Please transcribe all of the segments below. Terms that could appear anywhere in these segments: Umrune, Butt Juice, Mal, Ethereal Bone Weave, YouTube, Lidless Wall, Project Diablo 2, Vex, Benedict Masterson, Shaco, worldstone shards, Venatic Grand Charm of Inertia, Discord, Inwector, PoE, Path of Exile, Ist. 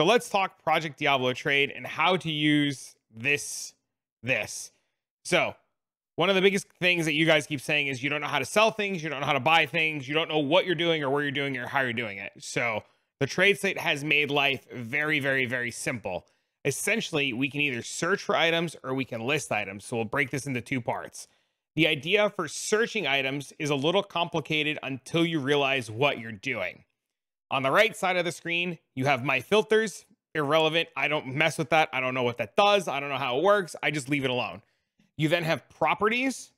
So let's talk Project Diablo trade and how to use this. So one of the biggest things that you guys keep saying is you don't know how to sell things, you don't know how to buy things, you don't know what you're doing or where you're doing it or how you're doing it. So the trade slate has made life very, very, very simple. Essentially, we can either search for items or we can list items. So we'll break this into two parts. The idea for searching items is a little complicated until you realize what you're doing. On the right side of the screen, you have my filters. Irrelevant. I don't mess with that. I don't know what that does. I don't know how it works. I just leave it alone. You then have properties,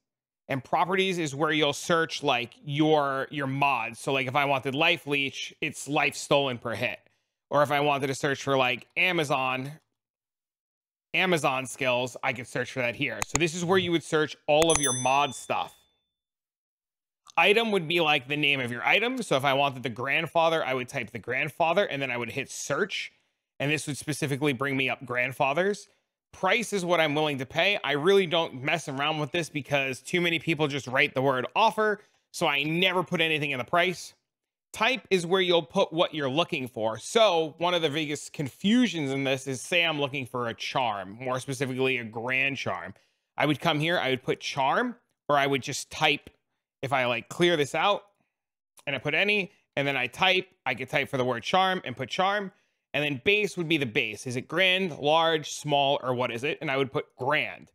and properties is where you'll search like your mods. So like if I wanted life leech, it's life stolen per hit. Or if I wanted to search for like Amazon skills, I could search for that here. So this is where you would search all of your mod stuff. Item would be like the name of your item. So if I wanted the grandfather, I would type the grandfather and then I would hit search. And this would specifically bring me up grandfathers. Price is what I'm willing to pay. I really don't mess around with this because too many people just write the word offer. So I never put anything in the price. Type is where you'll put what you're looking for. So one of the biggest confusions in this is, say I'm looking for a charm, more specifically a grand charm. I would come here, I would put charm, or I would just type. If I like clear this out and I put any, and then I type, I could type for the word charm and put charm. And then base would be the base. Is it grand, large, small, or what is it? And I would put grand.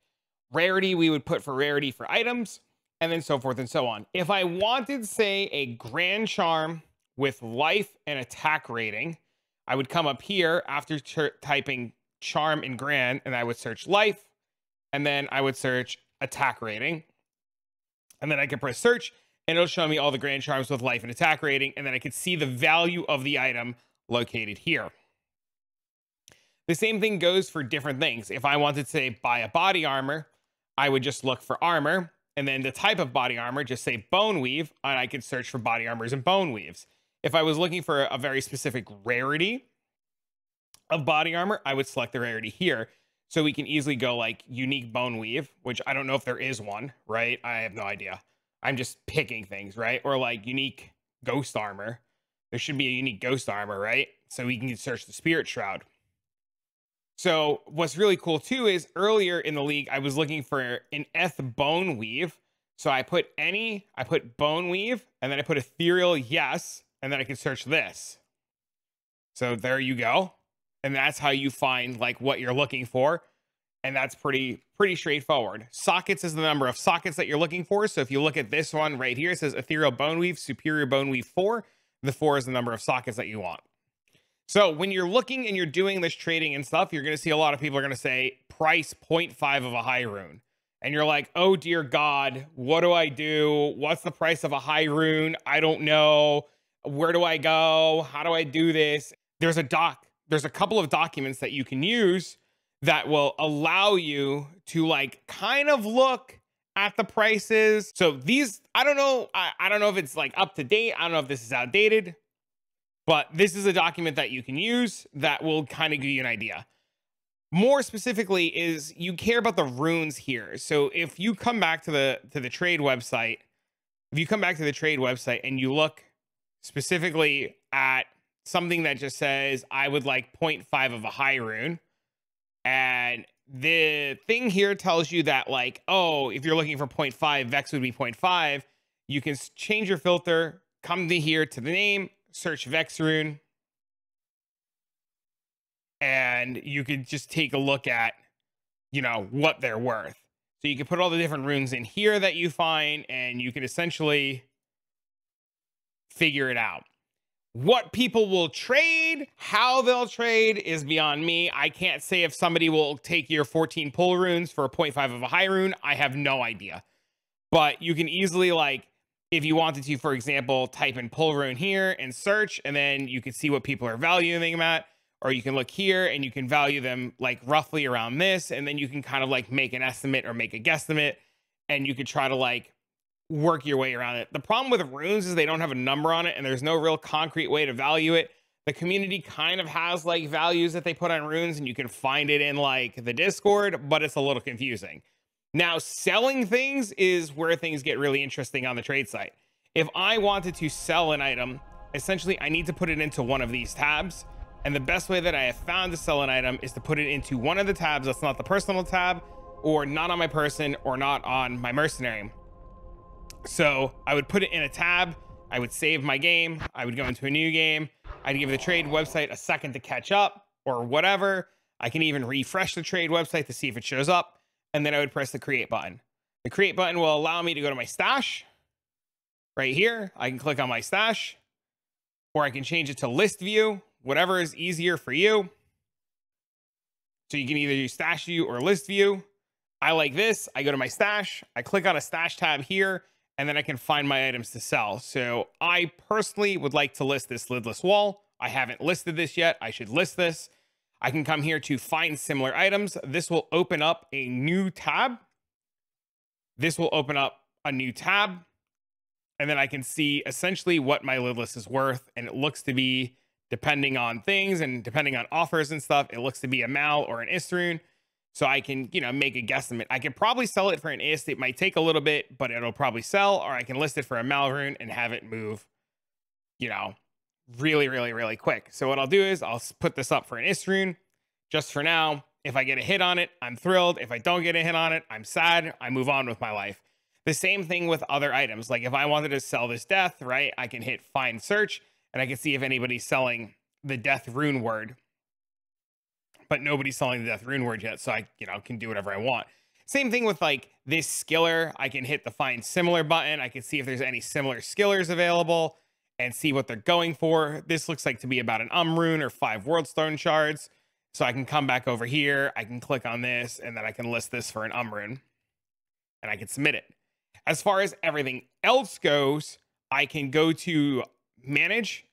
Rarity, we would put for rarity for items, and then so forth and so on. If I wanted, say, a grand charm with life and attack rating, I would come up here after typing charm and grand, and I would search life, and then I would search attack rating. And then I could press search, and it'll show me all the grand charms with life and attack rating, and then I could see the value of the item located here. The same thing goes for different things. If I wanted to say buy a body armor, I would just look for armor, and then the type of body armor, just say bone weave, and I could search for body armors and bone weaves. If I was looking for a very specific rarity of body armor, I would select the rarity here. So we can easily go like unique bone weave, which I don't know if there is one, right? I have no idea. I'm just picking things, right? Or like unique ghost armor. There should be a unique ghost armor, right? So we can search the spirit shroud. So what's really cool too is earlier in the league, I was looking for an Eth bone weave. So I put any, I put bone weave, and then I put ethereal yes, and then I could search this. So there you go. And that's how you find like what you're looking for. And that's pretty straightforward. Sockets is the number of sockets that you're looking for. So if you look at this one right here, it says ethereal bone weave, superior bone weave 4. The 4 is the number of sockets that you want. So when you're looking and you're doing this trading and stuff, you're going to see a lot of people are going to say price 0.5 of a high rune. And you're like, oh dear God, what do I do? What's the price of a high rune? I don't know. Where do I go? How do I do this? There's a doc. There's a couple of documents that you can use that will allow you to like kind of look at the prices. So these, I don't know. I don't know if it's like up to date. I don't know if this is outdated. But this is a document that you can use that will kind of give you an idea. More specifically is you care about the runes here. So if you come back to the trade website, if you come back to the trade website and you look specifically at something that just says, I would like 0.5 of a high rune. And the thing here tells you that like, oh, if you're looking for 0.5, Vex would be 0.5. You can change your filter, come to here to the name, search Vex rune, and you could just take a look at, you know, what they're worth. So you can put all the different runes in here that you find, and you can essentially figure it out. What people will trade, how they'll trade is beyond me. I can't say if somebody will take your 14 pull runes for a 0.5 of a high rune. I have no idea. But you can easily like, if you wanted to, for example, type in pull rune here and search, and then you can see what people are valuing them at, or you can look here and you can value them like roughly around this. And then you can kind of like make an estimate or make a guesstimate, and you could try to like work your way around it. The problem with runes is they don't have a number on it, and there's no real concrete way to value it. The community kind of has like values that they put on runes, and you can find it in like the Discord, but it's a little confusing. Now, selling things is where things get really interesting on the trade site. If I wanted to sell an item, essentially, I need to put it into one of these tabs, And the best way that I have found to sell an item is to put it into one of the tabs that's not the personal tab, or not on my person, or not on my mercenary. So I would put it in a tab, I would save my game, I would go into a new game, I'd give the trade website a second to catch up or whatever. I can even refresh the trade website to see if it shows up, and then I would press the create button. The create button will allow me to go to my stash. Right here, I can click on my stash, or I can change it to list view, whatever is easier for you. So you can either use stash view or list view. I like this. I go to my stash, I click on a stash tab here, and then I can find my items to sell. So I personally would like to list this Lidless Wall. I haven't listed this yet. I should list this. I can come here to find similar items. This will open up a new tab. This will open up a new tab. And then I can see essentially what my Lidless is worth. And it looks to be, depending on things and depending on offers and stuff, it looks to be a Mal or an Ist rune. So I can, you know, make a guesstimate. I could probably sell it for an Ist. It might take a little bit, but it'll probably sell. Or I can list it for a Mal rune and have it move, you know, really quick. So what I'll do is I'll put this up for an Ist rune just for now. If I get a hit on it, I'm thrilled. If I don't get a hit on it, I'm sad. I move on with my life. The same thing with other items. Like if I wanted to sell this death, right, I can hit find search and I can see if anybody's selling the death rune word. But nobody's selling the death rune word yet, so I, you know, can do whatever I want. Same thing with like this skiller. I can hit the find similar button. I can see if there's any similar skillers available and see what they're going for. This looks like to be about an Umrune or 5 worldstone shards. So I can come back over here. I can click on this and then I can list this for an Umrune and I can submit it. As far as everything else goes, I can go to manage.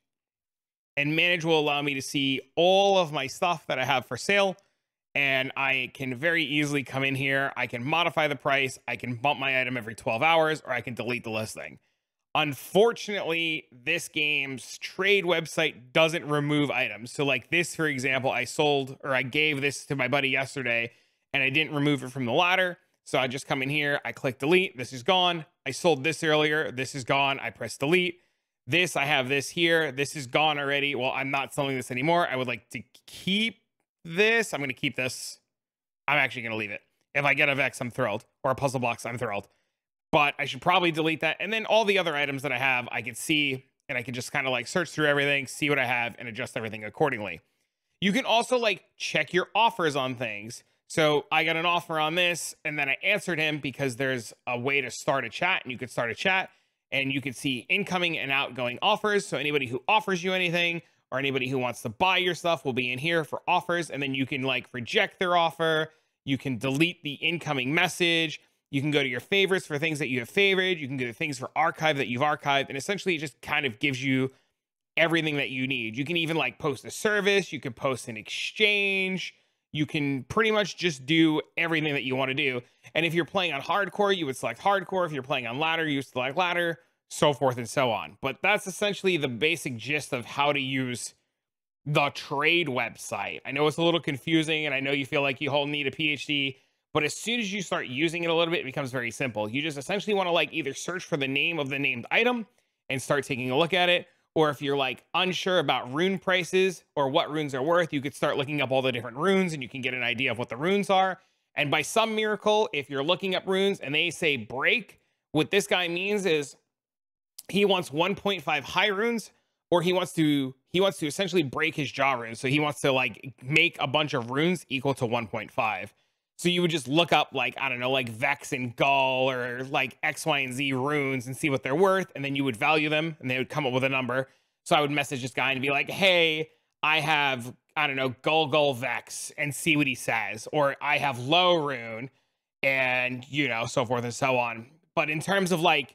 And manage will allow me to see all of my stuff that I have for sale. And I can very easily come in here. I can modify the price. I can bump my item every 12 hours, or I can delete the listing. Unfortunately, this game's trade website doesn't remove items. So like this, for example, I sold, or I gave this to my buddy yesterday and I didn't remove it from the ladder. So I just come in here. I click delete. This is gone. I sold this earlier. This is gone. I press delete. This, I have this here. This is gone already. Well, I'm not selling this anymore. I would like to keep this. I'm going to keep this. I'm actually going to leave it. If I get a Vex, I'm thrilled. Or a puzzle box, I'm thrilled. But I should probably delete that. And then all the other items that I have, I can see. And I can just kind of like search through everything, see what I have, and adjust everything accordingly. You can also like check your offers on things. So I got an offer on this, and then I answered him because there's a way to start a chat. And you could start a chat. And you can see incoming and outgoing offers. So anybody who offers you anything or anybody who wants to buy your stuff will be in here for offers. And then you can like reject their offer. You can delete the incoming message. You can go to your favorites for things that you have favored. You can go to things for archive that you've archived. And essentially it just kind of gives you everything that you need. You can even like post a service. You can post an exchange. You can pretty much just do everything that you want to do. And if you're playing on hardcore, you would select hardcore. If you're playing on ladder, you select ladder, so forth and so on. But that's essentially the basic gist of how to use the trade website. I know it's a little confusing, and I know you feel like you all need a PhD, but as soon as you start using it a little bit, it becomes very simple. You just essentially want to like either search for the name of the named item and start taking a look at it. Or if you're like unsure about rune prices or what runes are worth, you could start looking up all the different runes and you can get an idea of what the runes are. And by some miracle, if you're looking up runes and they say break, what this guy means is he wants 1.5 high runes, or he wants to essentially break his jaw runes. So he wants to like make a bunch of runes equal to 1.5. So you would just look up like, I don't know, like Vex and Gull or like X, Y, and Z runes and see what they're worth. And then you would value them and they would come up with a number. So I would message this guy and be like, hey, I have, I don't know, Gull Vex, and see what he says. Or I have low rune and, you know, so forth and so on. But in terms of like,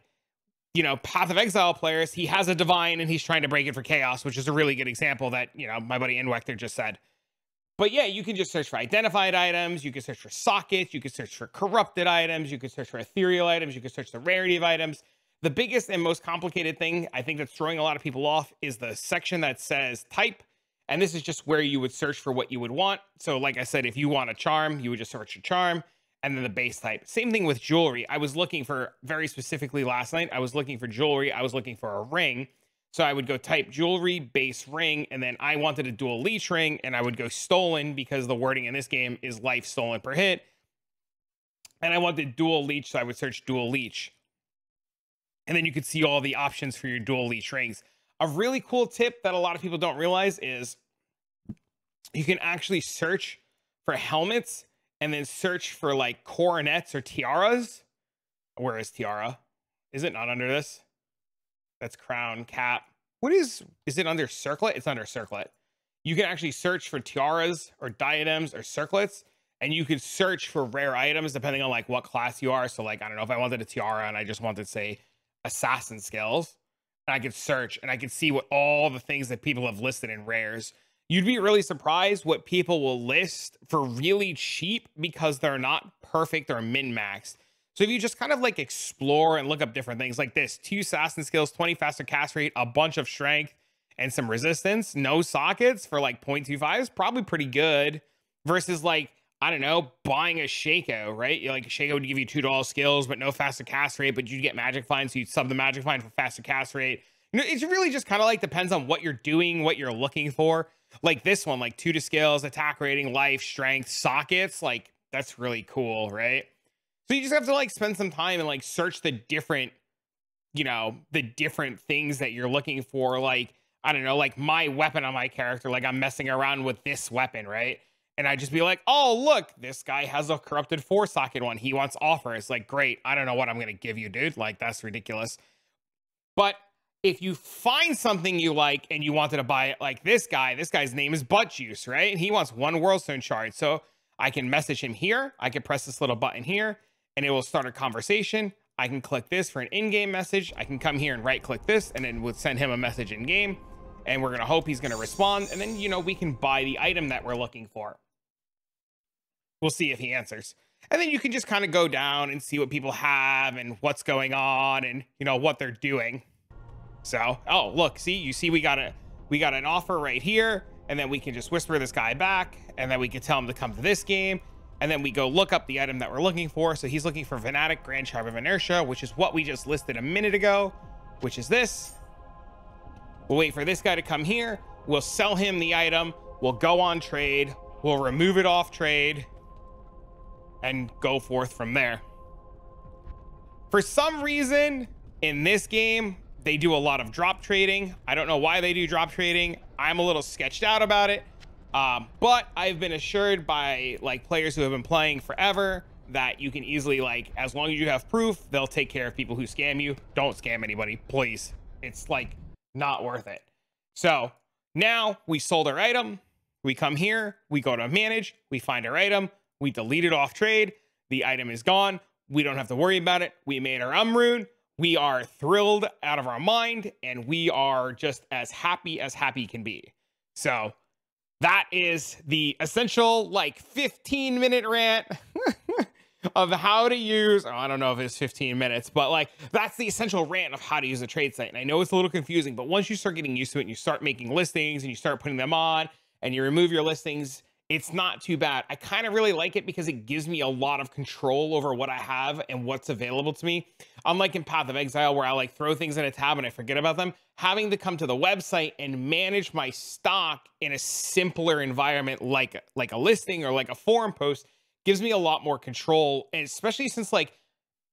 you know, Path of Exile players, he has a divine and he's trying to break it for chaos, which is a really good example that, you know, my buddy Inwector just said. But yeah, you can just search for identified items. You can search for sockets. You can search for corrupted items. You can search for ethereal items. You can search the rarity of items. The biggest and most complicated thing I think that's throwing a lot of people off is the section that says type. And this is just where you would search for what you would want. So like I said, if you want a charm, you would just search a charm and then the base type. Same thing with jewelry. I was looking for, very specifically last night, I was looking for jewelry. I was looking for a ring. So I would go type jewelry, base ring, and then I wanted a dual leech ring, and I would go stolen because the wording in this game is life stolen per hit. And I wanted dual leech, so I would search dual leech. And then you could see all the options for your dual leech rings. A really cool tip that a lot of people don't realize is you can actually search for helmets and then search for like coronets or tiaras. Where is tiara? Is it not under this? That's crown, cap. What is it under circlet? It's under circlet. You can actually search for tiaras or diadems or circlets, and you could search for rare items depending on like what class you are. So like, I don't know, if I wanted a tiara and I just wanted, say, assassin skills, and I could search and I could see what all the things that people have listed in rares. You'd be really surprised what people will list for really cheap because they're not perfect or min-maxed. So if you just kind of like explore and look up different things like this, 2 assassin skills, 20 faster cast rate, a bunch of strength and some resistance, no sockets for like 0.25 is probably pretty good versus like, I don't know, buying a Shaco, right? Like a Shaco would give you $2 skills, but no faster cast rate, but you'd get magic find. So you'd sub the magic find for faster cast rate. You know, it's really just kind of like depends on what you're doing, what you're looking for. Like this one, like 2 to skills, attack rating, life, strength, sockets. Like that's really cool, right? So you just have to like spend some time and like search the different, you know, the different things that you're looking for. Like, I don't know, like my weapon on my character, like I'm messing around with this weapon, right? And I'd just be like, oh, look, this guy has a corrupted 4-socket one. He wants offers. Like, great. I don't know what I'm going to give you, dude. Like, that's ridiculous. But if you find something you like and you wanted to buy it, like this guy, this guy's name is Butt Juice, right? And he wants 1 worldstone shard. So I can message him here. I can press this little button here and it will start a conversation. I can click this for an in-game message. I can come here and right-click this and it would send him a message in-game. And we're going to hope he's going to respond. And then, you know, we can buy the item that we're looking for. We'll see if he answers. And then you can just kind of go down and see what people have and what's going on and, you know, what they're doing. So, oh, look, see, you see, we got an offer right here. And then we can just whisper this guy back and then we can tell him to come to this game. And then we go look up the item that we're looking for. So he's looking for Venatic Grand Charm of Inertia, which is what we just listed a minute ago, which is this. We'll wait for this guy to come here. We'll sell him the item. We'll go on trade. We'll remove it off trade. And go forth from there. For some reason, in this game, they do a lot of drop trading. I don't know why they do drop trading. I'm a little sketched out about it. But I've been assured by like players who have been playing forever that you can easily, like, as long as you have proof, they'll take care of people who scam you. Don't scam anybody, please. It's like not worth it. So now we sold our item. We come here, we go to manage, we find our item. We delete it off trade. The item is gone. We don't have to worry about it. We made our Umrune. We are thrilled out of our mind, and we are just as happy can be. So that is the essential like 15-minute rant of how to use, oh, I don't know if it's 15 minutes, but like that's the essential rant of how to use a trade site. And I know it's a little confusing, but once you start getting used to it and you start making listings and you start putting them on and you remove your listings, it's not too bad. I kind of really like it because it gives me a lot of control over what I have and what's available to me. Unlike in Path of Exile, where I like throw things in a tab and I forget about them, having to come to the website and manage my stock in a simpler environment, like a listing or like a forum post, gives me a lot more control. And especially since like,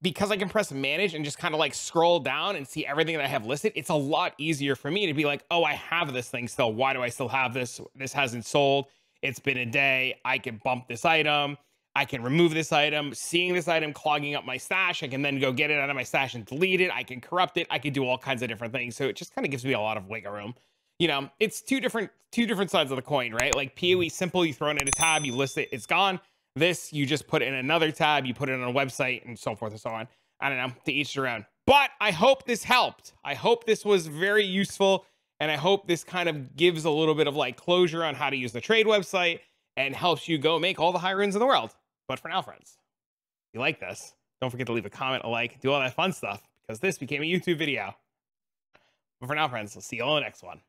because I can press manage and just kind of like scroll down and see everything that I have listed, it's a lot easier for me to be like, oh, I have this thing still. Why do I still have this? This hasn't sold. It's been a day. I can bump this item. I can remove this item. Seeing this item clogging up my stash, I can then go get it out of my stash and delete it. I can corrupt it. I can do all kinds of different things. So it just kind of gives me a lot of wiggle room. You know, it's two different sides of the coin, right? Like PoE simple, you throw it in a tab, you list it, it's gone. This, you just put it in another tab, you put it on a website and so forth and so on. I don't know, to each their own. But I hope this helped. I hope this was very useful. And I hope this kind of gives a little bit of like closure on how to use the trade website and helps you go make all the high runes in the world. But for now, friends, if you like this, don't forget to leave a comment, a like, do all that fun stuff because this became a YouTube video. But for now, friends, we'll see you all in the next one.